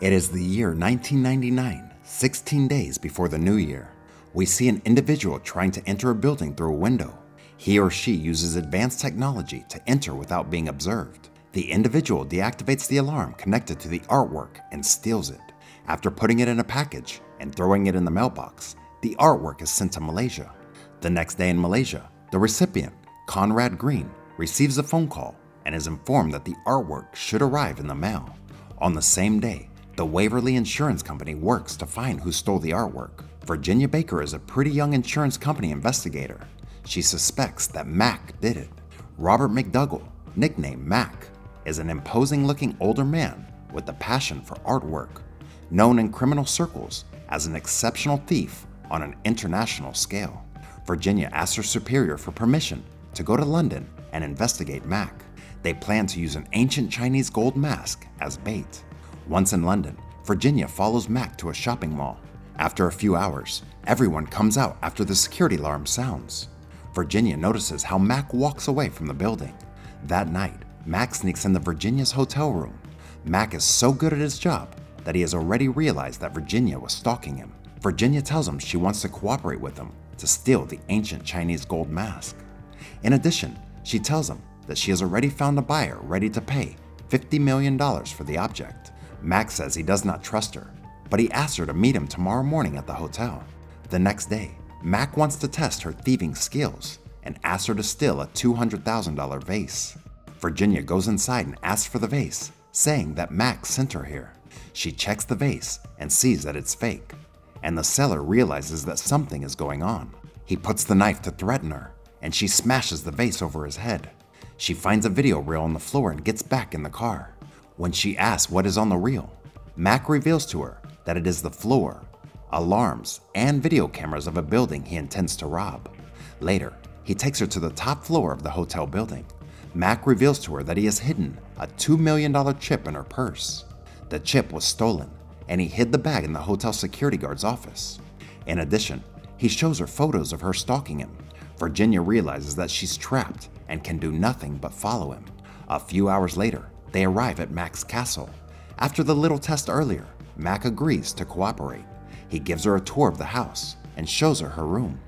It is the year 1999, 16 days before the new year. We see an individual trying to enter a building through a window. He or she uses advanced technology to enter without being observed. The individual deactivates the alarm connected to the artwork and steals it. After putting it in a package and throwing it in the mailbox, the artwork is sent to Malaysia. The next day in Malaysia, the recipient, Conrad Green, receives a phone call and is informed that the artwork should arrive in the mail. On the same day, the Waverly Insurance Company works to find who stole the artwork. Virginia Baker is a pretty young insurance company investigator. She suspects that Mack did it. Robert MacDougal, nicknamed Mack, is an imposing-looking older man with a passion for artwork, known in criminal circles as an exceptional thief on an international scale. Virginia asks her superior for permission to go to London and investigate Mack. They plan to use an ancient Chinese gold mask as bait. Once in London, Virginia follows Mack to a shopping mall. After a few hours, everyone comes out after the security alarm sounds. Virginia notices how Mack walks away from the building. That night, Mack sneaks into Virginia's hotel room. Mack is so good at his job that he has already realized that Virginia was stalking him. Virginia tells him she wants to cooperate with him to steal the ancient Chinese gold mask. In addition, she tells him that she has already found a buyer ready to pay $50 million for the object. Mack says he does not trust her, but he asks her to meet him tomorrow morning at the hotel. The next day, Mack wants to test her thieving skills and asks her to steal a $200,000 vase. Virginia goes inside and asks for the vase, saying that Mack sent her here. She checks the vase and sees that it's fake, and the seller realizes that something is going on. He puts the knife to threaten her, and she smashes the vase over his head. She finds a video reel on the floor and gets back in the car. When she asks what is on the reel, Mack reveals to her that it is the floor, alarms, and video cameras of a building he intends to rob. Later, he takes her to the top floor of the hotel building. Mack reveals to her that he has hidden a $2 million chip in her purse. The chip was stolen, and he hid the bag in the hotel security guard's office. In addition, he shows her photos of her stalking him. Virginia realizes that she's trapped and can do nothing but follow him. A few hours later, they arrive at Mack's castle. After the little test earlier, Mack agrees to cooperate. He gives her a tour of the house and shows her her room.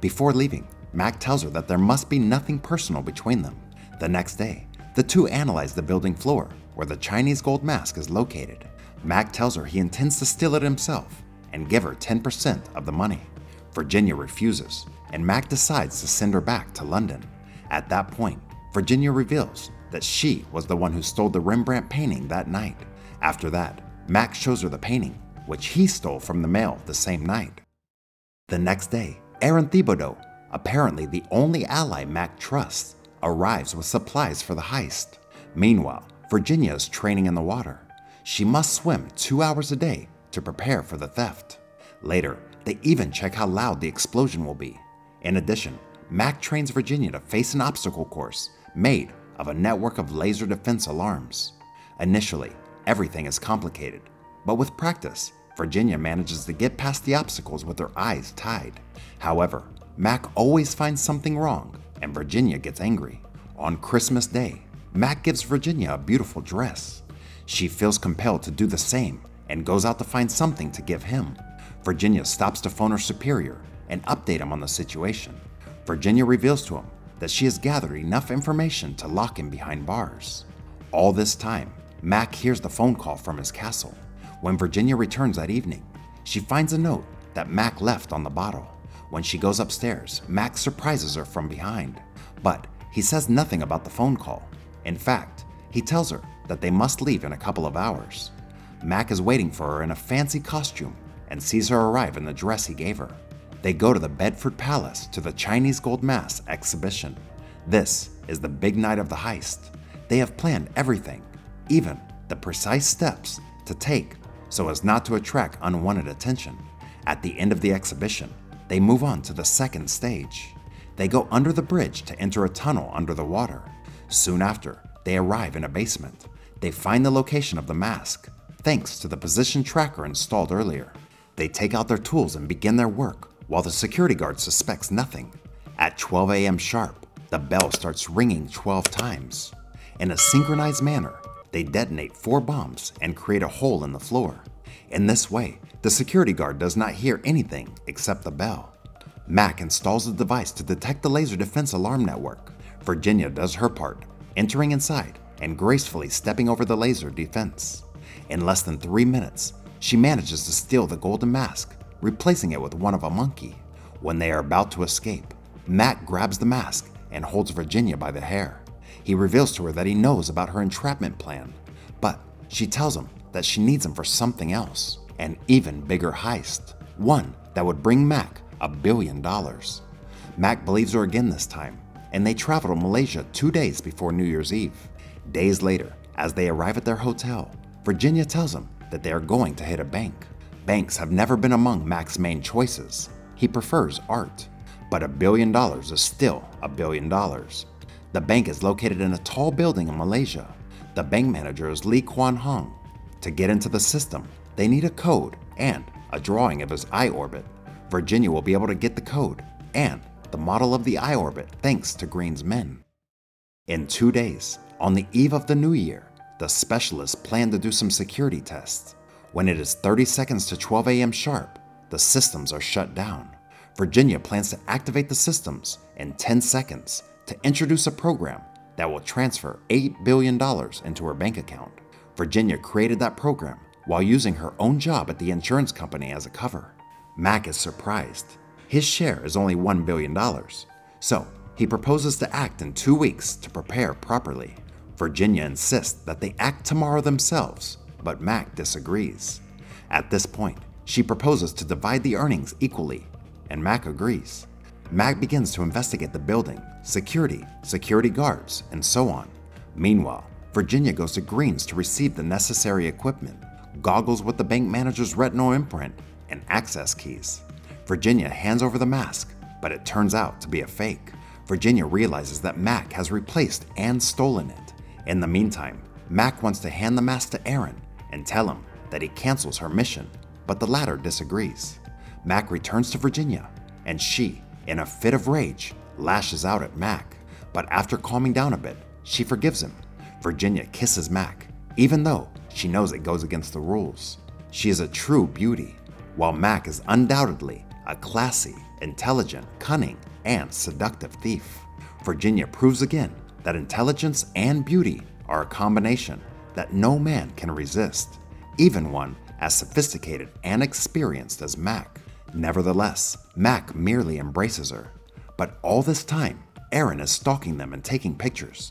Before leaving, Mack tells her that there must be nothing personal between them. The next day, the two analyze the building floor where the Chinese gold mask is located. Mack tells her he intends to steal it himself and give her 10% of the money. Virginia refuses, and Mack decides to send her back to London. At that point, Virginia reveals that she was the one who stole the Rembrandt painting that night. After that, Mack shows her the painting, which he stole from the mail the same night. The next day, Aaron Thibodeau, apparently the only ally Mack trusts, arrives with supplies for the heist. Meanwhile, Virginia is training in the water. She must swim 2 hours a day to prepare for the theft. Later, they even check how loud the explosion will be. In addition, Mack trains Virginia to face an obstacle course made of a network of laser defense alarms. Initially, everything is complicated, but with practice, Virginia manages to get past the obstacles with her eyes tied. However, Mack always finds something wrong, and Virginia gets angry. On Christmas Day, Mack gives Virginia a beautiful dress. She feels compelled to do the same and goes out to find something to give him. Virginia stops to phone her superior and update him on the situation. Virginia reveals to him that she has gathered enough information to lock him behind bars. All this time, Mack hears the phone call from his castle. When Virginia returns that evening, she finds a note that Mack left on the bottle. When she goes upstairs, Mack surprises her from behind, but he says nothing about the phone call. In fact, he tells her that they must leave in a couple of hours. Mack is waiting for her in a fancy costume and sees her arrive in the dress he gave her. They go to the Bedford Palace to the Chinese Gold Mask exhibition. This is the big night of the heist. They have planned everything, even the precise steps to take so as not to attract unwanted attention. At the end of the exhibition, they move on to the second stage. They go under the bridge to enter a tunnel under the water. Soon after, they arrive in a basement. They find the location of the mask, thanks to the position tracker installed earlier. They take out their tools and begin their work while the security guard suspects nothing. At 12 a.m. sharp, the bell starts ringing 12 times. In a synchronized manner, they detonate 4 bombs and create a hole in the floor. In this way, the security guard does not hear anything except the bell. Mack installs the device to detect the laser defense alarm network. Virginia does her part, entering inside and gracefully stepping over the laser defense. In less than 3 minutes, she manages to steal the golden mask, replacing it with one of a monkey. When they are about to escape, Mack grabs the mask and holds Virginia by the hair. He reveals to her that he knows about her entrapment plan, but she tells him that she needs him for something else, an even bigger heist, one that would bring Mack $1 billion. Mack believes her again this time, and they travel to Malaysia 2 days before New Year's Eve. Days later, as they arrive at their hotel, Virginia tells him that they are going to hit a bank. Banks have never been among Mack's main choices. He prefers art, but $1 billion is still $1 billion. The bank is located in a tall building in Malaysia. The bank manager is Lee Kuan Hong. To get into the system, they need a code and a drawing of his eye orbit. Virginia will be able to get the code and the model of the eye orbit thanks to Green's men. In 2 days, on the eve of the new year, the specialists plan to do some security tests. When it is 30 seconds to 12 a.m. sharp, the systems are shut down. Virginia plans to activate the systems in 10 seconds to introduce a program that will transfer $8 billion into her bank account. Virginia created that program while using her own job at the insurance company as a cover. Mack is surprised. His share is only $1 billion, so he proposes to act in 2 weeks to prepare properly. Virginia insists that they act tomorrow themselves, but Mack disagrees. At this point, she proposes to divide the earnings equally, and Mack agrees. Mack begins to investigate the building, security, security guards, and so on. Meanwhile, Virginia goes to Green's to receive the necessary equipment, goggles with the bank manager's retinal imprint, and access keys. Virginia hands over the mask, but it turns out to be a fake. Virginia realizes that Mack has replaced and stolen it. In the meantime, Mack wants to hand the mask to Aaron and tell him that he cancels her mission, but the latter disagrees. Mack returns to Virginia, and she, in a fit of rage, lashes out at Mack, but after calming down a bit, she forgives him. Virginia kisses Mack, even though she knows it goes against the rules. She is a true beauty, while Mack is undoubtedly a classy, intelligent, cunning, and seductive thief. Virginia proves again that intelligence and beauty are a combination that no man can resist, even one as sophisticated and experienced as Mack. Nevertheless, Mack merely embraces her. But all this time, Aaron is stalking them and taking pictures.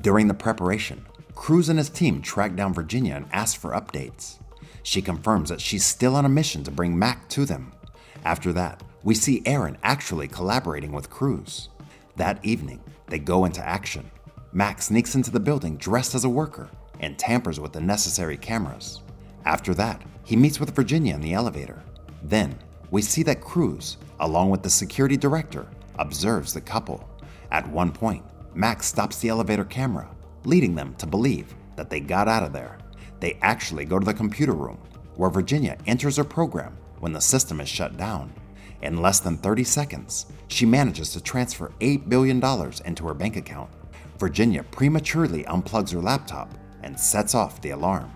During the preparation, Cruz and his team track down Virginia and ask for updates. She confirms that she's still on a mission to bring Mack to them. After that, we see Aaron actually collaborating with Cruz. That evening, they go into action. Mack sneaks into the building dressed as a worker and tampers with the necessary cameras. After that, he meets with Virginia in the elevator. Then, we see that Cruz, along with the security director, observes the couple. At one point, Mack stops the elevator camera, leading them to believe that they got out of there. They actually go to the computer room, where Virginia enters her program when the system is shut down. In less than 30 seconds, she manages to transfer $8 billion into her bank account. Virginia prematurely unplugs her laptop and sets off the alarm.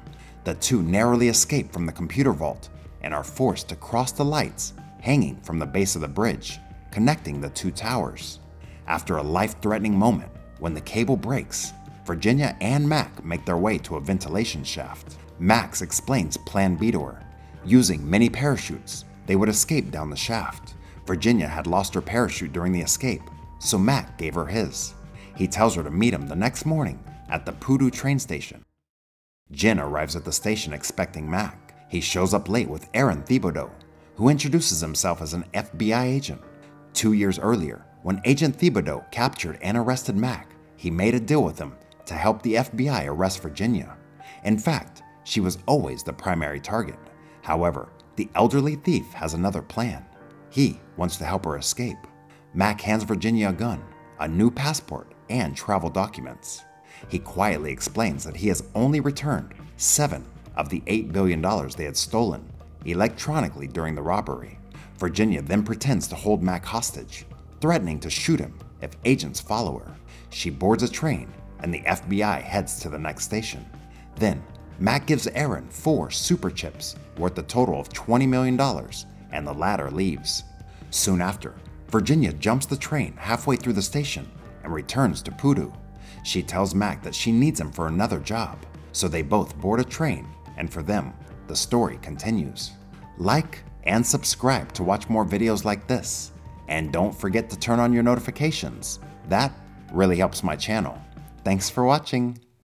The two narrowly escape from the computer vault and are forced to cross the lights hanging from the base of the bridge, connecting the two towers. After a life-threatening moment, when the cable breaks, Virginia and Mack make their way to a ventilation shaft. Mack explains Plan B to her. Using many parachutes, they would escape down the shaft. Virginia had lost her parachute during the escape, so Mack gave her his. He tells her to meet him the next morning at the Pudu train station. Jin arrives at the station expecting Mack. He shows up late with Aaron Thibodeau, who introduces himself as an FBI agent. 2 years earlier, when Agent Thibodeau captured and arrested Mack, he made a deal with him to help the FBI arrest Virginia. In fact, she was always the primary target. However, the elderly thief has another plan. He wants to help her escape. Mack hands Virginia a gun, a new passport, and travel documents. He quietly explains that he has only returned 7 of the $8 billion they had stolen electronically during the robbery. Virginia then pretends to hold Mack hostage, threatening to shoot him if agents follow her. She boards a train, and the FBI heads to the next station. Then, Mack gives Aaron 4 super chips worth a total of $20 million, and the latter leaves. Soon after, Virginia jumps the train halfway through the station and returns to Pudu. She tells Mack that she needs him for another job, so they both board a train, and for them, the story continues. Like and subscribe to watch more videos like this, and don't forget to turn on your notifications. That really helps my channel. Thanks for watching.